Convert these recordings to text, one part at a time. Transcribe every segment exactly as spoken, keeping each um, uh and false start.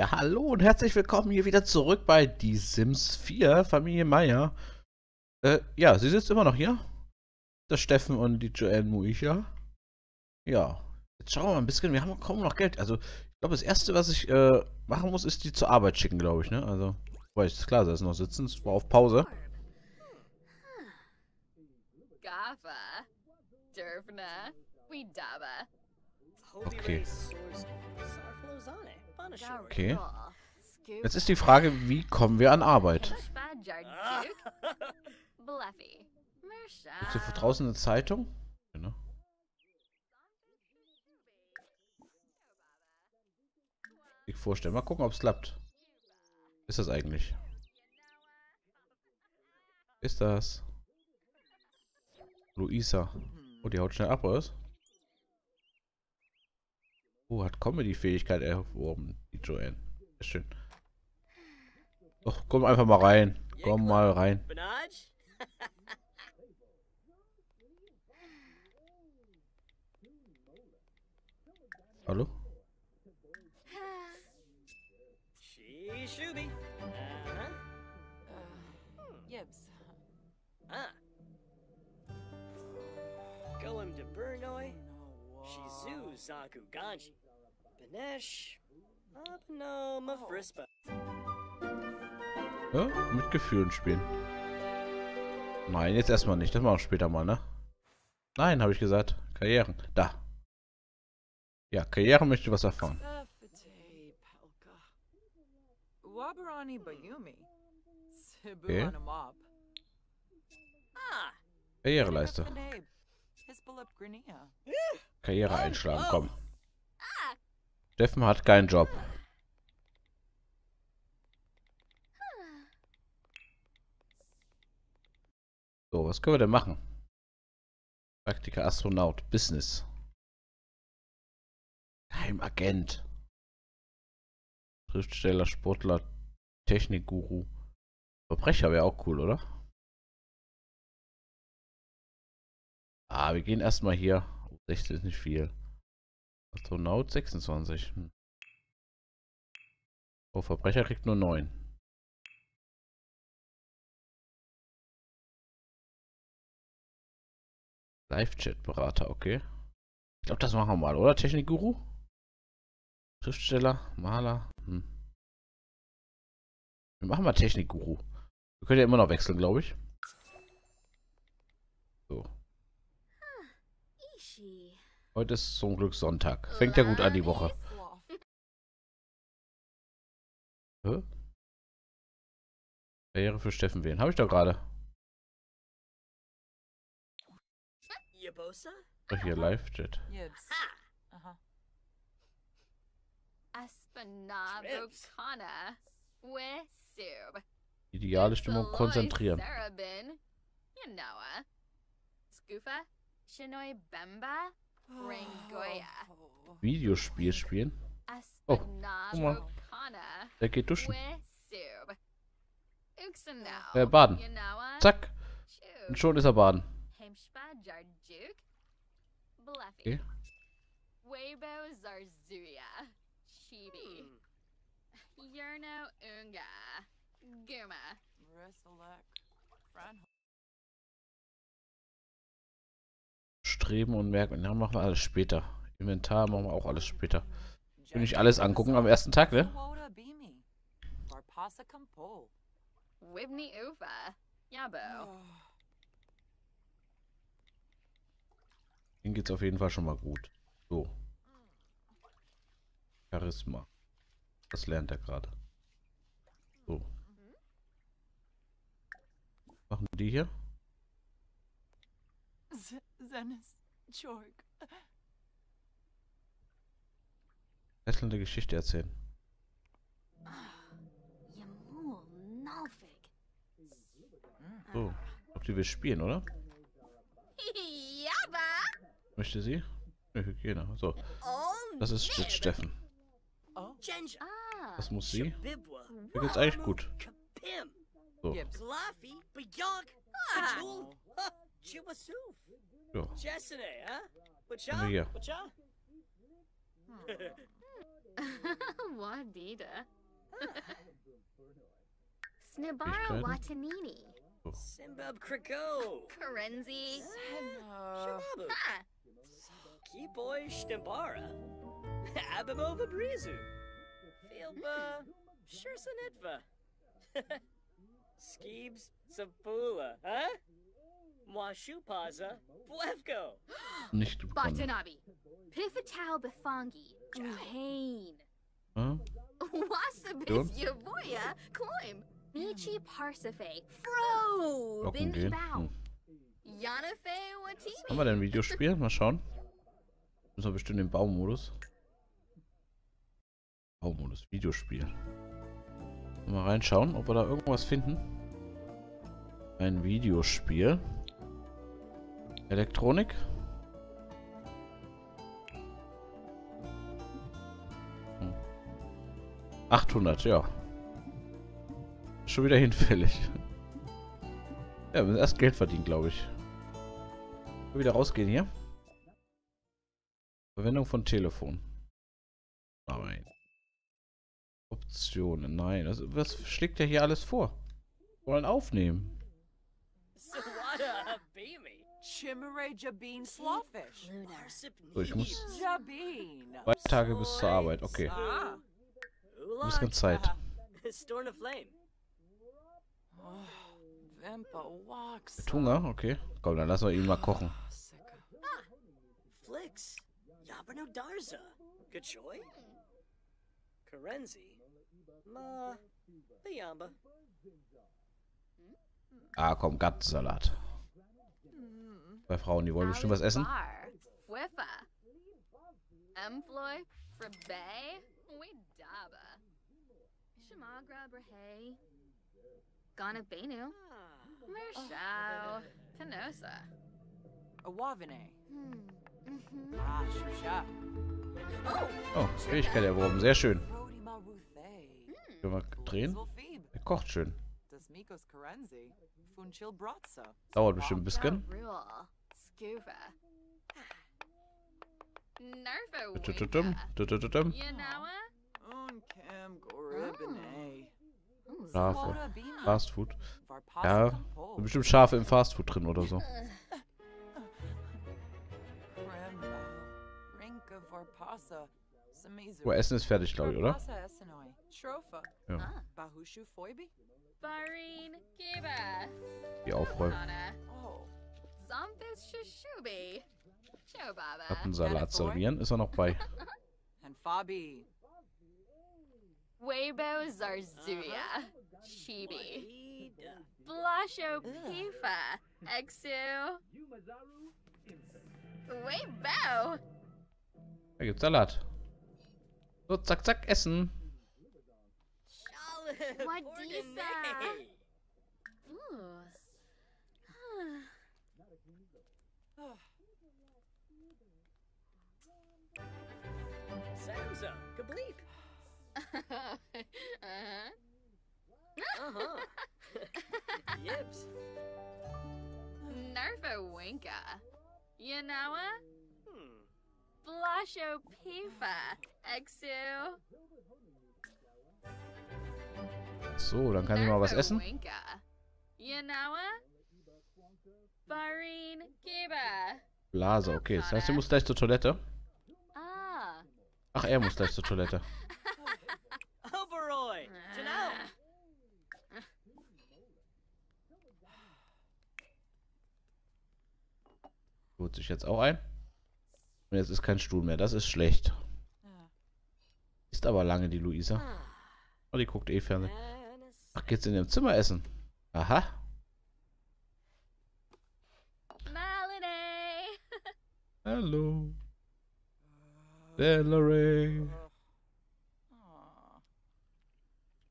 Ja, hallo und herzlich willkommen hier wieder zurück bei The Sims vier, Familie Meyer. Äh, ja, sie sitzt immer noch hier. Das Steffen und die Joanne Muisha. Ja, jetzt schauen wir mal ein bisschen, wir haben kaum noch Geld. Also, ich glaube, das Erste, was ich äh, machen muss, ist die zur Arbeit schicken, glaube ich, ne? Also, weil ich das klar, da ist noch sitzen, es war auf Pause. Okay. Okay. Jetzt ist die Frage, wie kommen wir an Arbeit? Gibt's hier draußen eine Zeitung? Genau. Ich vorstellen. Mal gucken, ob es klappt. Ist das eigentlich? Ist das? Luisa. Oh, die haut schnell ab, oder? Oh, hat Comedy-Fähigkeit erworben, die Joanne. Sehr schön. Doch, komm einfach mal rein. Komm mal rein. Hallo? Ja, mit Gefühlen spielen. Nein, jetzt erstmal nicht. Das machen wir später mal, ne? Nein, habe ich gesagt. Karrieren. Da. Ja, Karriere möchte was erfahren. Okay. Karriereleiste. Karriere einschlagen, komm. Steffen hat keinen Job. So, was können wir denn machen? Praktiker, Astronaut, Business. Geheimagent. Schriftsteller, Sportler, Technikguru. Verbrecher wäre auch cool, oder? Ah, wir gehen erstmal hier. sechzehn ist nicht viel. Astronaut sechsundzwanzig. Oh, Verbrecher kriegt nur neun. Live-Chat-Berater, okay. Ich glaube, das machen wir mal, oder? Technikguru? Schriftsteller, Maler. Hm. Wir machen mal Technikguru. Wir können ja immer noch wechseln, glaube ich. So. Heute ist zum Glück Sonntag. Fängt ja gut an die Woche. Hä? Karriere für Steffen wählen. Habe ich doch gerade. Oh, hier Live-Chat. Ideale Stimmung konzentrieren. Videospiel spielen. Oh, guck mal. Der geht duschen. Äh, baden. Zack. Und schon ist er baden. Okay. Streben und merken, ja, machen wir alles später. Inventar machen wir auch alles später. Will ich alles angucken am ersten Tag, ne? Ihnen geht's auf jeden Fall schon mal gut. So. Charisma. Das lernt er gerade. So. Machen die hier? Fesselnde Geschichte erzählen. So, ob die will spielen, oder? Möchte sie? Nö, Hygiene. So. Das ist Steffen. Das muss sie. Mir geht's eigentlich gut. So. Ja. Hier. Wadida. Snibara Watanini. Simbab Kriko. Karenzi. Ha! Kiboy Snibara. Abimova Brizu. Filba Shursanitva. Skeebs Sapula. Huh? Mwashupaza Blefko. Nicht Batanabi. Pifatau Bifangi. Jane. Hm? Wasabis Yavoya. Climb. Michi Parsafe. Fro. Bin ich bau. Yanafe Watini. Haben wir denn ein Videospiel? Mal schauen. Müssen wir bestimmt den Baumodus. Baumodus, Videospiel. Mal reinschauen, ob wir da irgendwas finden. Ein Videospiel. Elektronik. achthundert, ja. Schon wieder hinfällig. Ja, wir müssen erst Geld verdienen, glaube ich. Wieder rausgehen hier. Verwendung von Telefon. Nein. Optionen, nein. Also, was schlägt der hier alles vor? Wir wollen aufnehmen. So, ich muss... Zwei Tage bis zur Arbeit, okay. Ein bisschen Zeit. Mit Hunger? Okay. Komm, dann lassen wir ihn mal kochen. Ah, komm, Gartensalat. Zwei Frauen, die wollen bestimmt was essen. Magra Brahe, Gana Benu, Mershao, Tanosa, Awavine. Oh, Fähigkeit erworben, sehr schön. Können wir drehen? Er kocht schön. Dauert bestimmt ein bisschen. Schafe. Fastfood. Ja, sind bestimmt Schafe im Fastfood drin oder so. Oh, Essen ist fertig, glaube ich, oder? Ja. Die aufräumen. Gartensalat servieren. Ist er noch bei? Weibo Zarzuya, Chibi, Blasho Pifa, Exu, Weibo. Da gibt's Salat. So, zack, zack, essen. Wadisa. Samsa, Kableep. Yips. Nerfa Winka. Yanawa. Blasho Pifa. Exu. So, dann kann ich mal was essen. Yanawa. Barin Kiba. Blase, okay. Das heißt, du musst gleich zur Toilette. Ach, er muss gleich zur Toilette. Holt sich jetzt auch ein. Und jetzt ist kein Stuhl mehr. Das ist schlecht. Ist aber lange, die Luisa. Oh, die guckt eh Fernsehen. Ach, geht's in ihrem Zimmer essen? Aha. Hallo. Valerie.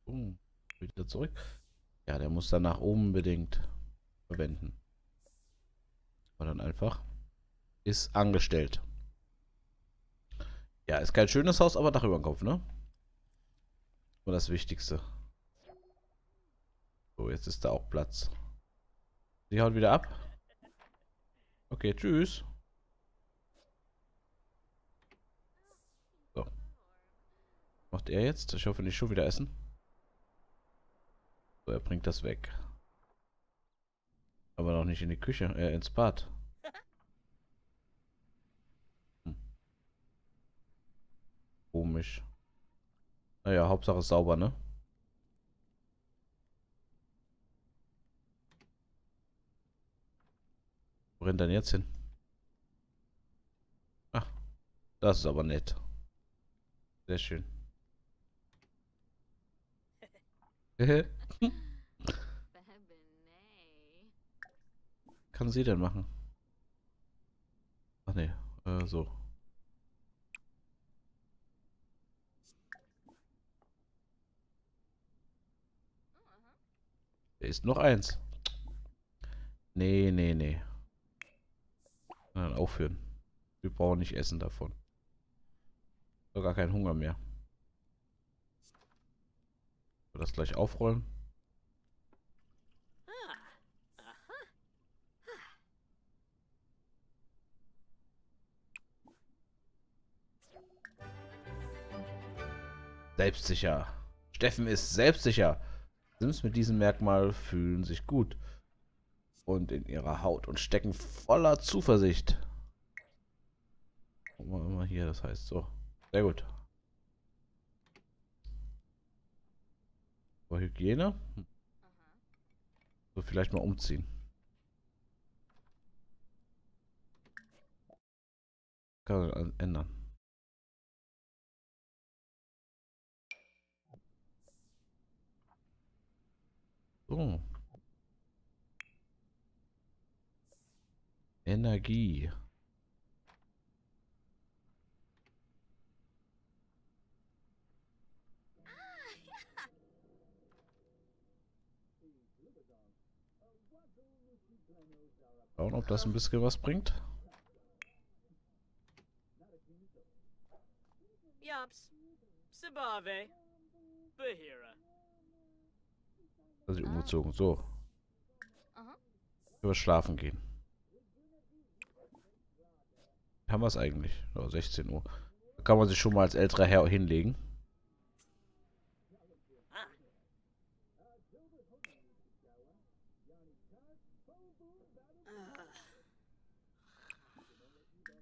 Oh, wieder zurück. Ja, der muss danach unbedingt verwenden. Aber dann einfach. Ist angestellt. Ja, ist kein schönes Haus, aber Dach über den Kopf, ne? Nur das Wichtigste. So, jetzt ist da auch Platz. Sie haut wieder ab. Okay, tschüss. macht er jetzt? Ich hoffe nicht schon wieder essen. So, er bringt das weg. Aber noch nicht in die Küche, äh, ins Bad. Hm. Komisch. Naja, Hauptsache sauber, ne? Wo rennt denn jetzt hin? Ach, das ist aber nett. Sehr schön. Kann sie denn machen? Ach ne, äh, so. Da ist noch eins. Nee, nee, nee. Nein, aufhören. Wir brauchen nicht Essen davon. So, gar keinen Hunger mehr. So, das gleich aufrollen. Selbstsicher. Steffen ist selbstsicher. Sims mit diesem Merkmal fühlen sich gut und in ihrer Haut und stecken voller Zuversicht. Gucken wir mal hier, das heißt so. Sehr gut. So, Hygiene. So, vielleicht mal umziehen. Kann man ändern. So. Energie. Schauen, ob das ein bisschen was bringt. Dass ich umgezogen. So. Über schlafen gehen. Haben wir es eigentlich? Oh, sechzehn Uhr. Da kann man sich schon mal als älterer Herr hinlegen.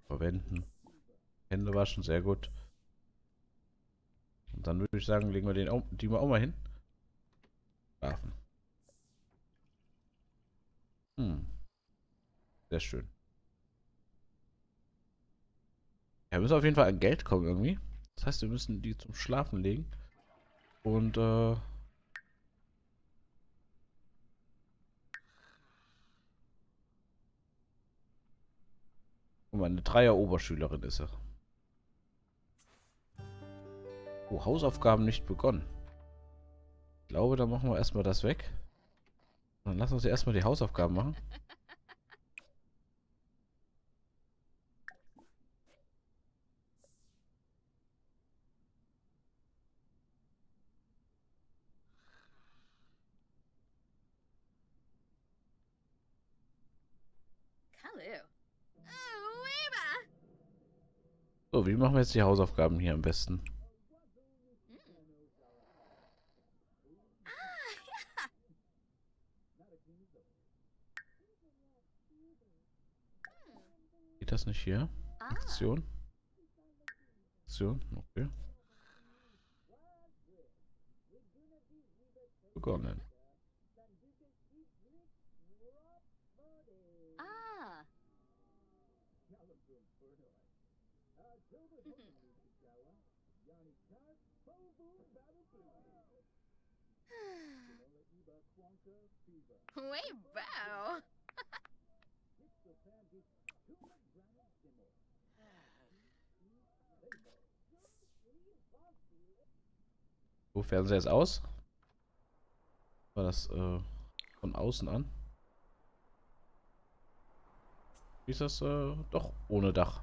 Verwenden. Hände waschen, sehr gut. Und dann würde ich sagen, legen wir den auch, die mal auch mal hin. Schlafen. Hm. Sehr schön. Ja, wir müssen auf jeden Fall an Geld kommen irgendwie. Das heißt, wir müssen die zum Schlafen legen. Und äh... guck mal, eine Dreier-Oberschülerin ist er. Oh, Hausaufgaben nicht begonnen. Ich glaube, da machen wir erstmal das weg. Und dann lassen wir uns ja erstmal die Hausaufgaben machen. So, wie machen wir jetzt die Hausaufgaben hier am besten? Geht das nicht hier? Aktion? Aktion? Okay. Begonnen. So, Fernseher ist aus. War das äh, von außen an? Wie ist das äh, doch ohne Dach?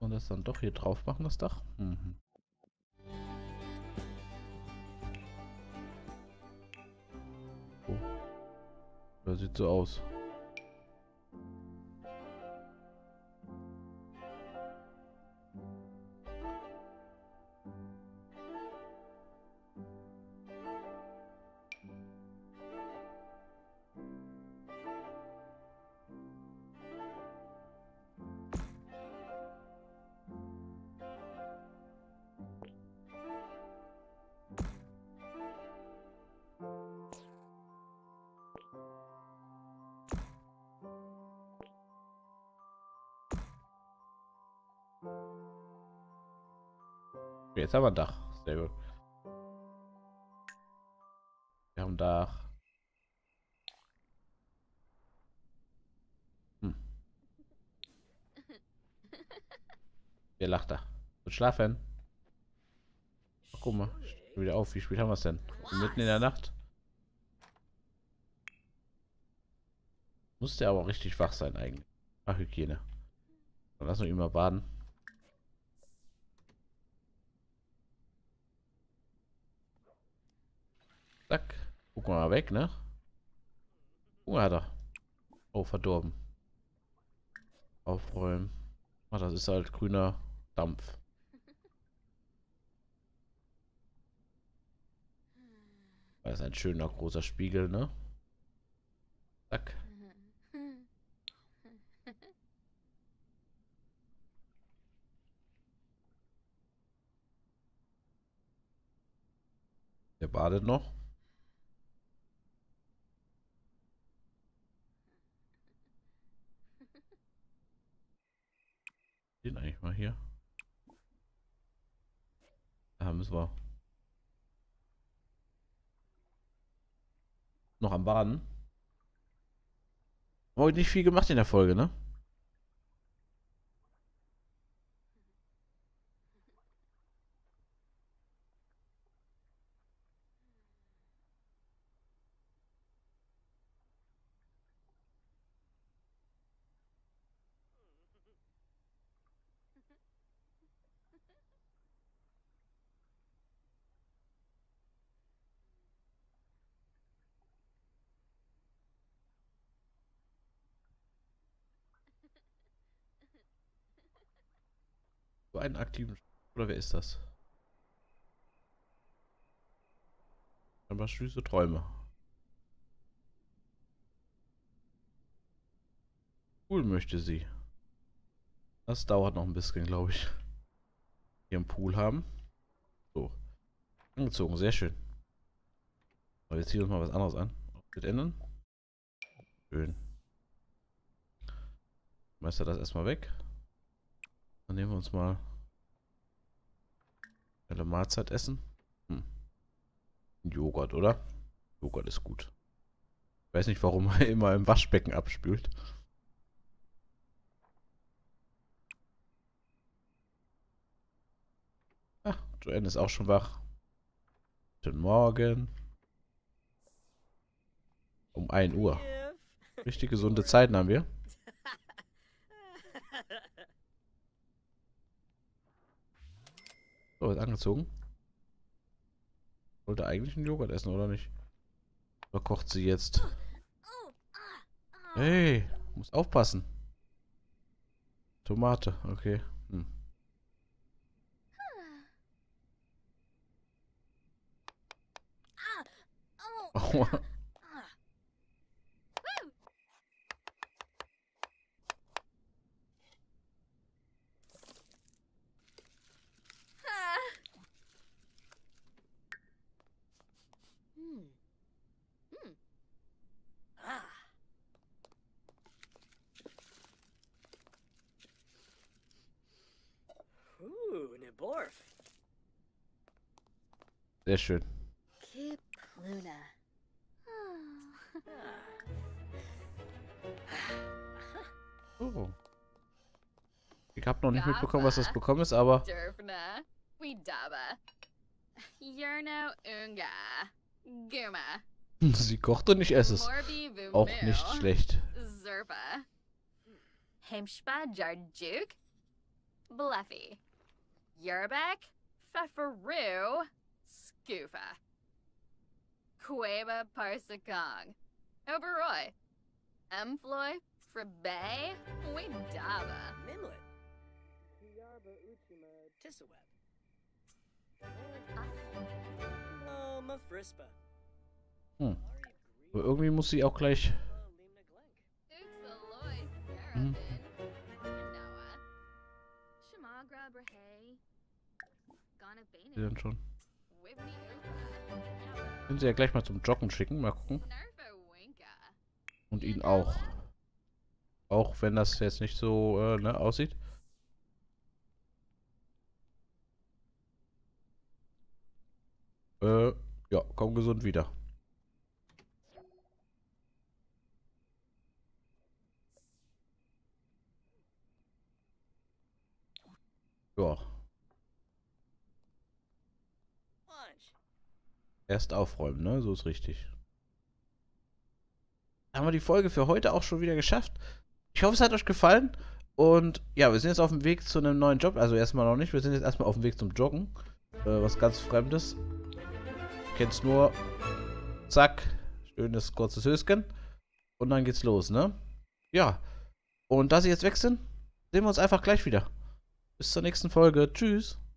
Und das dann doch hier drauf machen, das Dach? Mhm. Oh. Das sieht so aus. Okay, jetzt haben wir ein Dach. Sehr gut. Wir haben ein Dach. Hm. Wer lacht da? Gut schlafen. Ach, guck mal, ich stehe wieder auf. Wie spät haben wir es denn? Mitten in der Nacht? Muss der aber richtig wach sein eigentlich. Ach, Hygiene. Dann lassen wir ihn mal baden. Zack. Gucken wir mal weg, ne? Oh, hat er. Oh, verdorben. Aufräumen. Ah, das ist halt grüner Dampf. Das ist ein schöner, großer Spiegel, ne? Zack. Der badet noch. Den eigentlich mal hier. Da müssen wir noch am Baden. Haben heute nicht viel gemacht in der Folge, ne? Einen aktiven oder wer ist das? Ein paar süße Träume. Pool möchte sie. Das dauert noch ein bisschen, glaube ich. Ihren Pool haben. So. Angezogen, sehr schön. Aber jetzt ziehen wir uns mal was anderes an. Wird ändern. Schön. Meister das erstmal weg. Dann nehmen wir uns mal eine Mahlzeit essen. Hm. Joghurt, oder? Joghurt ist gut. Ich weiß nicht, warum er immer im Waschbecken abspült. Ah, Joanne ist auch schon wach. Guten Morgen. Um ein Uhr. Richtig gesunde Zeiten haben wir. So, ist angezogen. Wollte eigentlich einen Joghurt essen, oder nicht? Oder kocht sie jetzt? Hey, muss aufpassen. Tomate, okay. Hm. Aua. Sehr schön. Oh. Ich habe noch nicht mitbekommen, was das bekommen ist, aber sie kocht und ich esse es. Auch nicht schlecht. Bluffy. Yerbeck, Pfefferu, Skufa, Queba Parsakong, Oberoi, Emfloy, Frebe, Wedaba, Mimlet, Yarba Utima, Tissaweb, Loma Frispa. Hm. Aber irgendwie muss sie auch gleich. Hm. Dann schon. Können Sie ja gleich mal zum Joggen schicken, mal gucken. Und ihn auch. Auch wenn das jetzt nicht so äh, ne, aussieht. gesund wieder. Ja. Erst aufräumen, ne? So ist richtig. Haben wir die Folge für heute auch schon wieder geschafft. Ich hoffe, es hat euch gefallen. Und ja, wir sind jetzt auf dem Weg zu einem neuen Job. Also erstmal noch nicht. Wir sind jetzt erstmal auf dem Weg zum Joggen. Äh, was ganz Fremdes. Kennst nur. Zack. Schönes kurzes Höschen. Und dann geht's los, ne? Ja. Und da sie jetzt weg sind, sehen wir uns einfach gleich wieder. Bis zur nächsten Folge. Tschüss.